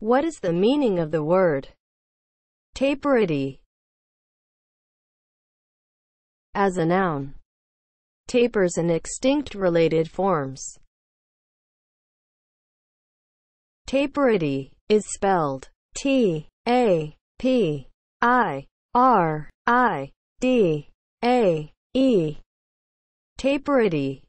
What is the meaning of the word tapiridae? As a noun, tapirs and extinct related forms. Tapiridae is spelled T-A-P-I-R-I-D-A-E. Tapiridae